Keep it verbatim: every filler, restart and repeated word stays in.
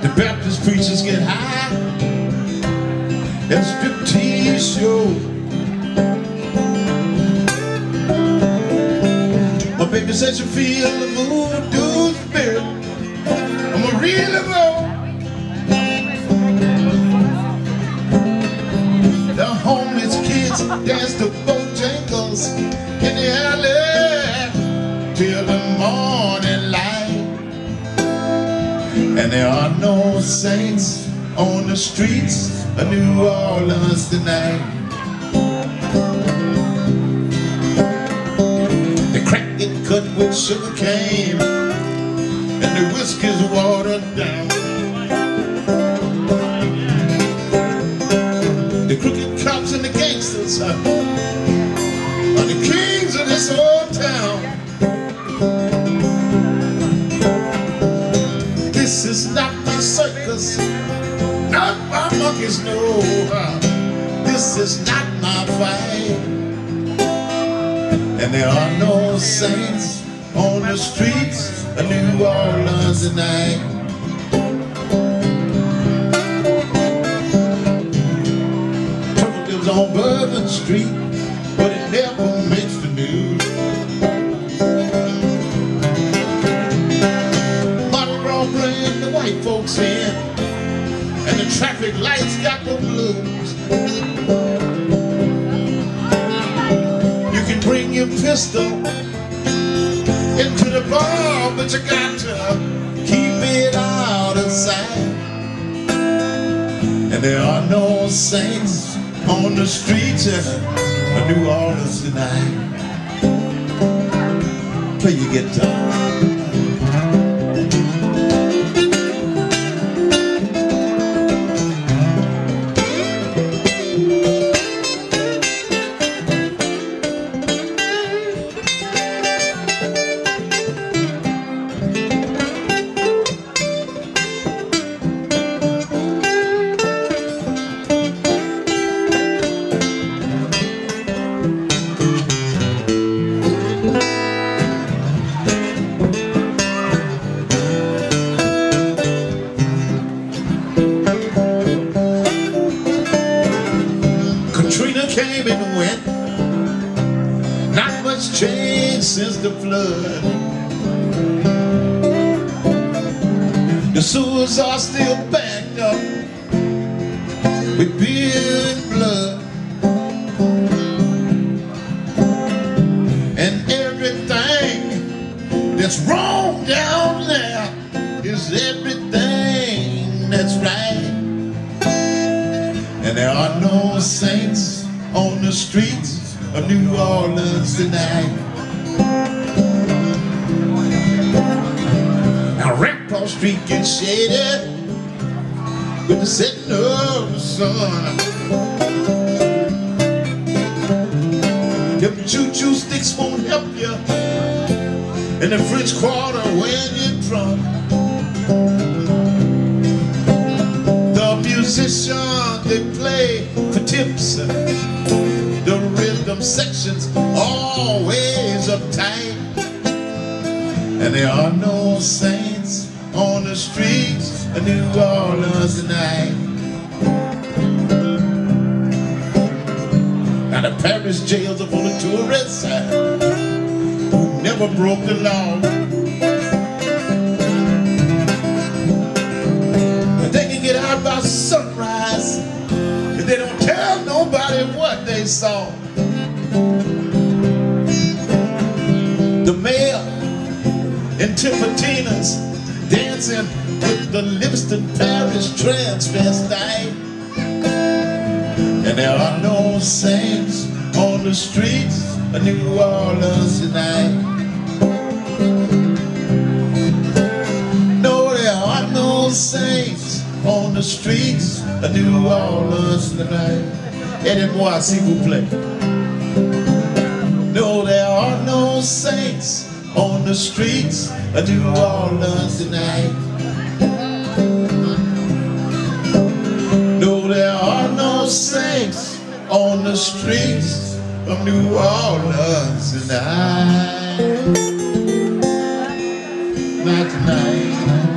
The Baptist preachers get high at striptease shows. My baby says you feel the voodoo spirit. I'm a real boy. The homeless kids dance to Bojangles in the alley till the morning light. And there are no saints on the streets of New Orleans tonight. They crack it cut with sugar cane, and the whiskey's watered down. The crooked cops and the gangsters are the kings of this old town. This is not my circus, not my monkeys, no. This is not my fight. And there are no saints on the streets of New Orleans tonight. On Bourbon Street, but it never makes the news. Mardi Gras bring the white folks in, and the traffic lights got the blues. You can bring your pistol into the bar, but you got to keep it out of sight. And there are no saints on the streets of New Orleans tonight. Play your guitar. Came and went, not much change since the flood. The sewers are still backed up with beer and blood, and everything that's wrong down there is everything that's right. And there are no saints on the streets of New Orleans tonight. Now Rampart Street gets shaded with the setting of the sun. Them choo-choo sticks won't help you in the French Quarter when you're drunk. The musicians, they play for tips. The rhythm section's always uptight. And there are no saints on the streets of New Orleans tonight. Now the parish jails are full of tourists who never broke the law. They can get out by sunrise if they don't tell nobody what they saw. The mayor in Tipitinas dancing with the Livingston Parish transvestite. And there are no saints on the streets of New Orleans tonight. No, there are no saints on the streets of New Orleans tonight. Aidez-moi, s'il vous plaît. No, there are no saints on the streets of New Orleans tonight. No, there are no saints on the streets of New Orleans tonight. my time.